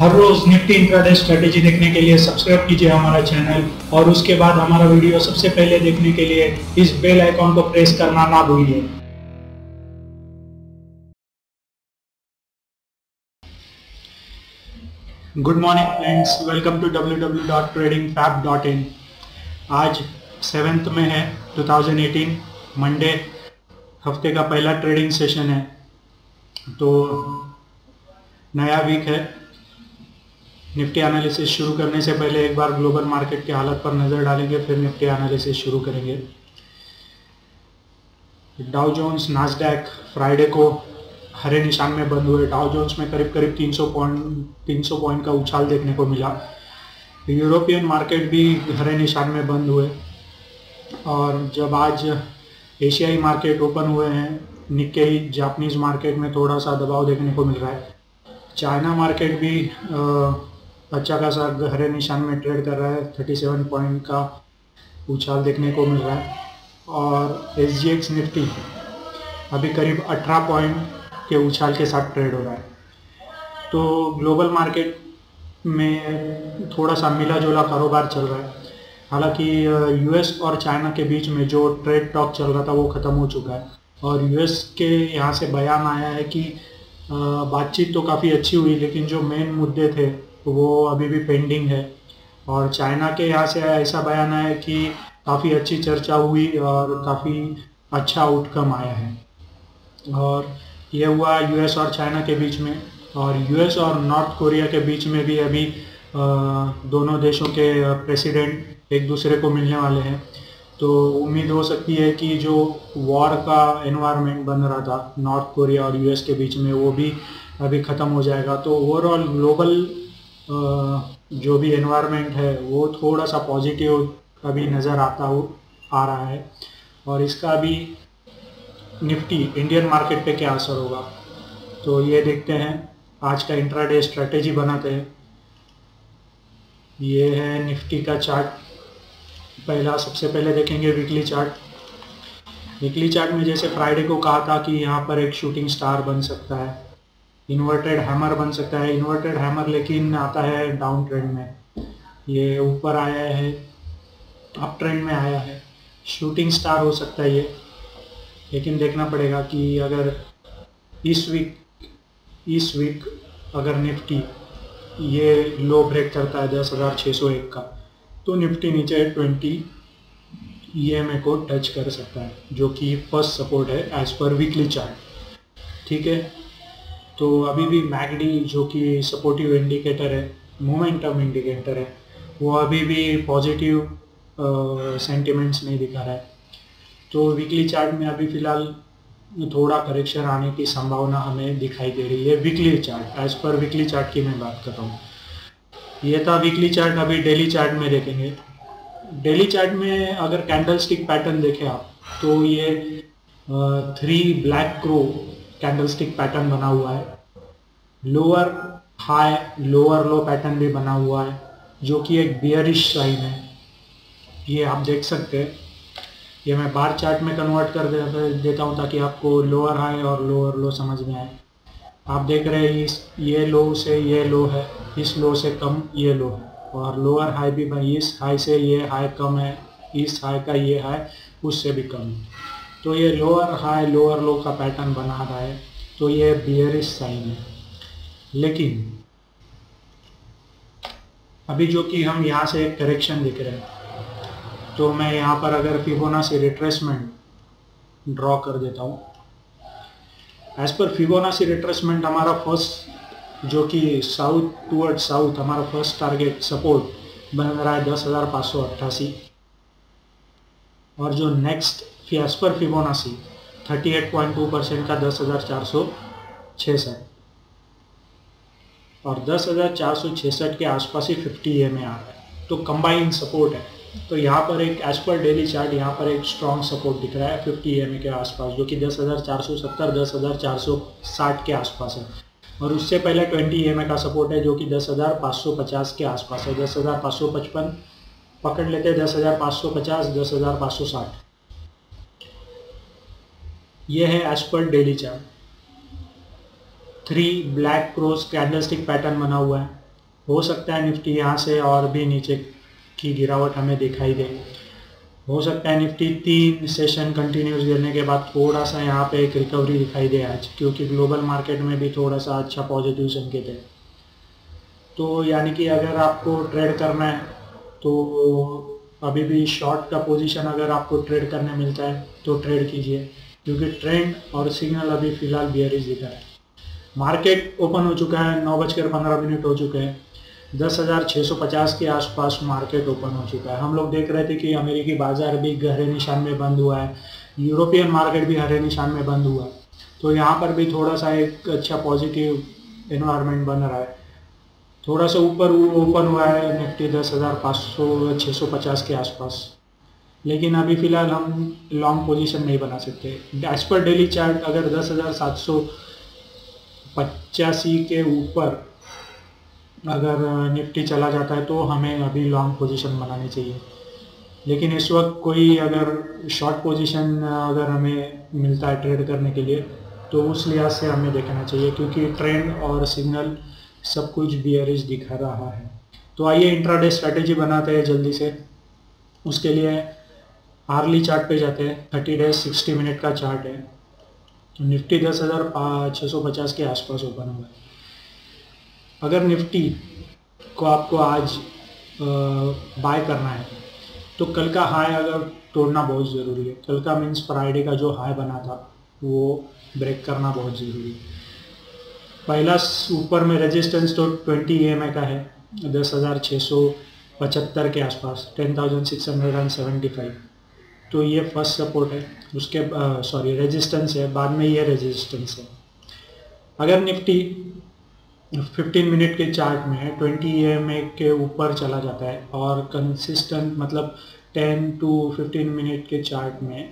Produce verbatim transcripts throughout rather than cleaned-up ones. हर रोज Nifty intraday strategy देखने के लिए सब्सक्राइब कीजिए हमारा चैनल, और उसके बाद हमारा वीडियो सबसे पहले देखने के लिए इस बेल आइकॉन को प्रेस करना ना भूलिए। Good morning friends, welcome to W W W dot trading fab dot in. आज सेवेंथ में है दो हज़ार अठारह, मंडे, हफ्ते का पहला ट्रेडिंग सेशन है, तो नया वीक है। निफ्टी एनालिसिस शुरू करने से पहले एक बार ग्लोबल मार्केट की हालत पर नज़र डालेंगे, फिर निफ्टी एनालिसिस शुरू करेंगे। डाउ जोन्स नास्डैक फ्राइडे को हरे निशान में बंद हुए। डाउ जोन्स में करीब करीब तीन सौ पॉइंट का उछाल देखने को मिला। यूरोपियन मार्केट भी हरे निशान में बंद हुए, और जब आज एशियाई मार्केट ओपन हुए हैं, निक्केई जापानीज़ मार्केट में थोड़ा सा दबाव देखने को मिल रहा है। चाइना मार्केट भी अच्छा खासा हरे निशान में ट्रेड कर रहा है, सैंतीस पॉइंट का उछाल देखने को मिल रहा है। और एस जी एक्स निफ्टी अभी करीब अठारह पॉइंट के उछाल के साथ ट्रेड हो रहा है। तो ग्लोबल मार्केट में थोड़ा सा मिला जुला कारोबार चल रहा है। हालांकि यूएस और चाइना के बीच में जो ट्रेड टॉक चल रहा था वो ख़त्म हो चुका है, और यूएस के यहाँ से बयान आया है कि बातचीत तो काफ़ी अच्छी हुई, लेकिन जो मेन मुद्दे थे वो अभी भी पेंडिंग है। और चाइना के यहाँ से ऐसा बयान आया कि काफ़ी अच्छी चर्चा हुई और काफ़ी अच्छा आउटकम आया है। और ये हुआ यूएस और चाइना के बीच में, और यूएस और नॉर्थ कोरिया के बीच में भी अभी दोनों देशों के प्रेसिडेंट एक दूसरे को मिलने वाले हैं। तो उम्मीद हो सकती है कि जो वॉर का एनवायरनमेंट बन रहा था नॉर्थ कोरिया और यूएस के बीच में, वो भी अभी ख़त्म हो जाएगा। तो ओवरऑल ग्लोबल जो भी एनवायरनमेंट है वो थोड़ा सा पॉजिटिव अभी नज़र आता हो आ रहा है, और इसका भी निफ्टी इंडियन मार्केट पे क्या असर होगा, तो ये देखते हैं। आज का इंट्राडे स्ट्रेटेजी बनाते हैं। ये है निफ्टी का चार्ट। पहला सबसे पहले देखेंगे वीकली चार्ट। वीकली चार्ट में जैसे फ्राइडे को कहा था कि यहाँ पर एक शूटिंग स्टार बन सकता है, इन्वर्टेड हैमर बन सकता है। इन्वर्टेड हैमर लेकिन आता है डाउन ट्रेंड में, ये ऊपर आया है, अप ट्रेंड में आया है। शूटिंग स्टार हो सकता है ये, लेकिन देखना पड़ेगा कि अगर इस वीक इस वीक अगर निफ्टी ये लो ब्रेक करता है दस हज़ार छः सौ एक का, तो निफ्टी नीचे ट्वेंटी ई एम ए को टच कर सकता है, जो कि फर्स्ट सपोर्ट है एज पर वीकली चार्ट। ठीक है, तो अभी भी मैकडी जो कि सपोर्टिव इंडिकेटर है, मोमेंटम इंडिकेटर है, वो अभी भी पॉजिटिव सेंटिमेंट्स नहीं दिखा रहा है। तो वीकली चार्ट में अभी फ़िलहाल थोड़ा करेक्शन आने की संभावना हमें दिखाई दे रही है। वीकली चार्ट, एज पर वीकली चार्ट की मैं बात कर रहा हूँ। ये था वीकली चार्ट। अभी डेली चार्ट में देखेंगे। डेली चार्ट में अगर कैंडलस्टिक पैटर्न देखें आप, तो ये three black crow candlestick pattern बना हुआ है। Lower high lower low pattern भी बना हुआ है, जो कि एक बियरिश साइन है, ये आप देख सकते हैं। ये मैं बार चार्ट में कन्वर्ट कर दे, देता हूँ ताकि आपको लोअर हाई और लोअर लो समझ में आए। आप देख रहे हैं इस ये लो से ये लो है, इस लो से कम ये लो है, और लोअर हाई भी भाई इस हाई से ये हाई कम है, इस हाई का ये हाई उससे भी कम है। तो ये लोअर हाई लोअर लो का पैटर्न बना रहा है, तो ये बियरिश साइन है। लेकिन अभी जो कि हम यहाँ से एक करेक्शन दिख रहे हैं, तो मैं यहाँ पर अगर फिबोनाची रिट्रेसमेंट ड्रॉ कर देता हूँ। एज पर फिबोनाची रिट्रेसमेंट हमारा फर्स्ट, जो कि साउथ टूवर्ड साउथ हमारा फर्स्ट टारगेट सपोर्ट बन रहा है दस हज़ार पाँच सौ अट्ठासी, और जो नेक्स्ट एज पर फिबोनाची अड़तीस पॉइंट दो परसेंट का दस हज़ार चार सौ छियासठ, और दस हज़ार चार सौ छियासठ के आसपास ही पचास ई एम ए आ रहा है, तो कंबाइंड सपोर्ट है। तो यहाँ पर एक एज पर डेली चार्ट यहाँ पर एक स्ट्रॉन्ग सपोर्ट दिख रहा है पचास ई एम ए के आसपास, जो कि दस हज़ार चार सौ सत्तर दस हज़ार चार सौ साठ के आसपास है, और उससे पहले बीस ई एम ए का सपोर्ट है, जो कि दस हज़ार पाँच सौ पचास के आसपास है। दस हज़ार पाँच सौ पचपन पकड़ लेते हैं, दस हज़ार पाँच सौ पचास दस हज़ार पाँच सौ साठ। ये है एज पर daily chart. Three black cross candlestick pattern बना हुआ है, हो सकता है निफ्टी यहाँ से और भी नीचे की गिरावट हमें दिखाई दे। हो सकता है निफ्टी तीन सेशन कंटिन्यूस गिरने के बाद थोड़ा सा यहाँ पे एक रिकवरी दिखाई दे आज, क्योंकि ग्लोबल मार्केट में भी थोड़ा सा अच्छा पॉजिटिव संकेत है। तो यानी कि अगर आपको ट्रेड करना है तो अभी भी शॉर्ट का पोजीशन अगर आपको ट्रेड करने मिलता है तो ट्रेड कीजिए, क्योंकि ट्रेंड और सिग्नल अभी फ़िलहाल बेयरिश दिखा है। मार्केट ओपन हो चुका है, नौ बजकर पंद्रह मिनट हो चुके हैं, दस हज़ार छः सौ पचास के आसपास मार्केट ओपन हो चुका है। हम लोग देख रहे थे कि अमेरिकी बाजार भी गहरे निशान में बंद हुआ है, यूरोपियन मार्केट भी हरे निशान में बंद हुआ है, तो यहाँ पर भी थोड़ा सा एक अच्छा पॉजिटिव एनवायरनमेंट बन रहा है। थोड़ा सा ऊपर ओपन हुआ है निफ्टी दस हज़ार पाँच सौ छः सौ पचास के आसपास, लेकिन अभी फ़िलहाल हम लॉन्ग पोजिशन नहीं बना सकते। एज पर डेली चार्ट अगर दस हज़ार सात सौ पचासी के ऊपर अगर निफ्टी चला जाता है तो हमें अभी लॉन्ग पोजीशन बनानी चाहिए, लेकिन इस वक्त कोई अगर शॉर्ट पोजीशन अगर हमें मिलता है ट्रेड करने के लिए तो उस लिहाज से हमें देखना चाहिए, क्योंकि ट्रेंड और सिग्नल सब कुछ बेयरिश दिखा रहा है। तो आइए इंट्राडे स्ट्रैटेजी बनाते हैं जल्दी से। उसके लिए हार्ली चार्ट पे जाते हैं, थर्टी डेज सिक्सटी मिनट का चार्ट है। तो निफ्टी दस हज़ार छः सौ पचास के आसपास ओपन हुआ है। अगर निफ्टी को आपको आज बाय करना है तो कल का हाई अगर तोड़ना बहुत ज़रूरी है, कल का मीन्स फ्राइडे का जो हाई बना था वो ब्रेक करना बहुत ज़रूरी है। पहला ऊपर में रेजिस्टेंस तो ट्वेंटी ई एम ए का है दस हज़ार छः सौ पचहत्तर के आसपास, ten thousand six hundred and seventy five, तो ये फर्स्ट सपोर्ट है, उसके सॉरी रेजिस्टेंस है, बाद में ये रेजिस्टेंस है। अगर निफ्टी फिफ्टीन मिनट के चार्ट में ट्वेंटी ई एम ए के ऊपर चला जाता है और कंसिस्टेंट मतलब टेन टू फिफ्टीन मिनट के चार्ट में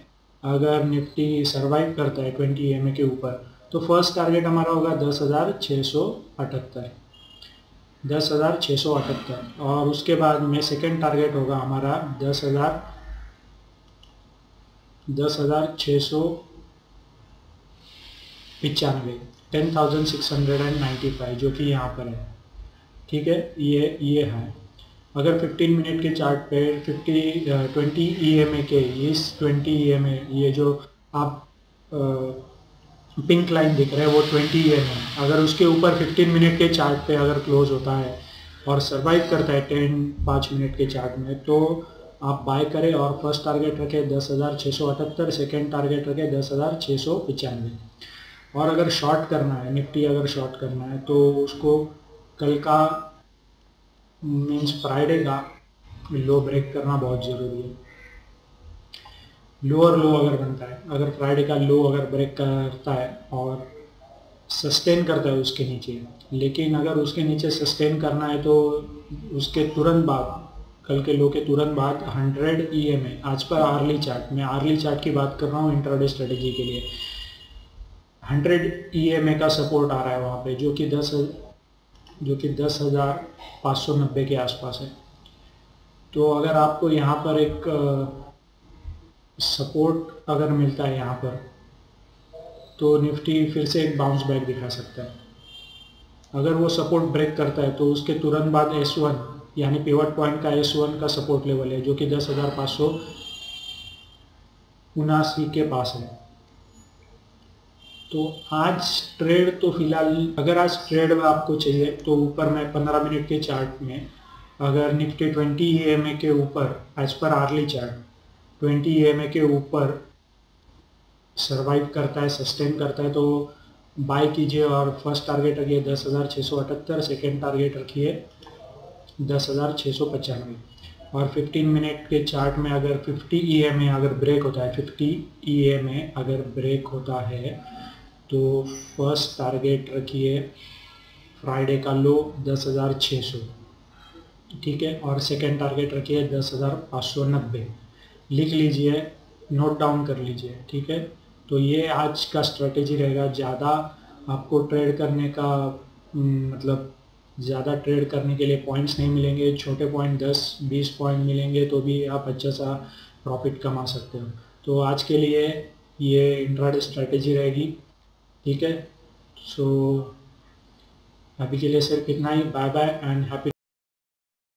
अगर निफ्टी सर्वाइव करता है ट्वेंटी ई एम ए के ऊपर तो फर्स्ट टारगेट हमारा होगा दस हज़ार छः सौ अठहत्तर, दस हज़ार छः सौ अठहत्तर, और उसके बाद में सेकंड टारगेट होगा हमारा दस हज़ार दस हज़ार छः सौ पचानवे, ten thousand six hundred and ninety five, जो कि यहाँ पर है। ठीक है, ये ये है। अगर फिफ्टीन मिनट के चार्ट पे fifty twenty E M A के इस ट्वेंटी ई एम ए, ये जो आप पिंक लाइन दिख रहे हैं वो ट्वेंटी ई एम ए, अगर उसके ऊपर फिफ्टीन मिनट के चार्ट पे अगर क्लोज होता है और सर्वाइव करता है टेन पाँच मिनट के चार्ट में तो आप बाय करें और फर्स्ट टारगेट रखें दस हज़ार छः सौ अठहत्तर, सेकेंड टारगेट रखें दस हज़ार छः सौ पचानवे। और अगर शॉर्ट करना है निफ्टी, अगर शॉर्ट करना है तो उसको कल का मीन्स फ्राइडे का लो ब्रेक करना बहुत ज़रूरी है। लोअर लो अगर बनता है, अगर फ्राइडे का लो अगर ब्रेक करता है और सस्टेन करता है उसके नीचे, लेकिन अगर उसके नीचे सस्टेन करना है तो उसके तुरंत बाद, कल के लो के तुरंत बाद हंड्रेड ई एम ए, आज पर आर्ली चार्ट में, आर्ली चार्ट की बात कर रहा हूँ इंट्राडे स्ट्रेटेजी के लिए, हंड्रेड ई एम ए का सपोर्ट आ रहा है वहाँ पे, जो कि दस जो कि दस हज़ार पाँच सौ नब्बे के आसपास है। तो अगर आपको यहाँ पर एक सपोर्ट अगर मिलता है यहाँ पर तो निफ्टी फिर से एक बाउंस बैक दिखा सकता है। अगर वो सपोर्ट ब्रेक करता है तो उसके तुरंत बाद एस वन यानी पिवट पॉइंट का एस वन का सपोर्ट लेवल है, जो कि दस हज़ार पाँच सौ उनासी के पास है। तो आज ट्रेड तो फिलहाल, अगर आज ट्रेड आपको चाहिए तो ऊपर में पंद्रह मिनट के चार्ट में अगर Nifty twenty E M A के ऊपर, एज पर early chart twenty E M A के ऊपर सर्वाइव करता है, सस्टेन करता है तो बाय कीजिए और फर्स्ट टारगेट रखिए दस हज़ार छः सौ अठहत्तर, सेकेंड टारगेट रखिए दस हज़ार छः सौ पचानवे। और फिफ्टीन मिनट के चार्ट में अगर फिफ्टी ई एम ए अगर ब्रेक होता है, फिफ्टी ई एम ए अगर ब्रेक होता है तो फर्स्ट टारगेट रखिए फ्राइडे का लो दस हज़ार छः सौ, ठीक है, और सेकेंड टारगेट रखिए दस हज़ार पाँच सौ नब्बे। लिख लीजिए, नोट डाउन कर लीजिए, ठीक है। तो ये आज का स्ट्रेटेजी रहेगा। ज़्यादा आपको ट्रेड करने का मतलब ज़्यादा ट्रेड करने के लिए पॉइंट्स नहीं मिलेंगे, छोटे पॉइंट दस बीस पॉइंट मिलेंगे तो भी आप अच्छा सा प्रॉफिट कमा सकते हो। तो आज के लिए ये इंट्राडे स्ट्रेटेजी रहेगी, ठीक है। सो अभी के लिए सिर्फ इतना ही। Bye bye and happy